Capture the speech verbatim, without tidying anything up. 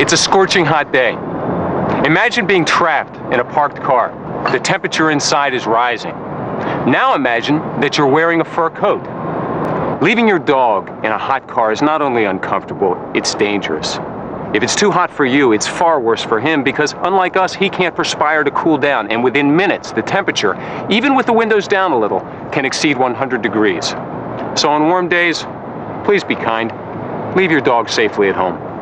It's a scorching hot day. Imagine being trapped in a parked car. The temperature inside is rising. Now imagine that you're wearing a fur coat. Leaving your dog in a hot car is not only uncomfortable, it's dangerous. If it's too hot for you, it's far worse for him because, unlike us, he can't perspire to cool down, and within minutes, the temperature, even with the windows down a little, can exceed one hundred degrees. So on warm days, please be kind. Leave your dog safely at home.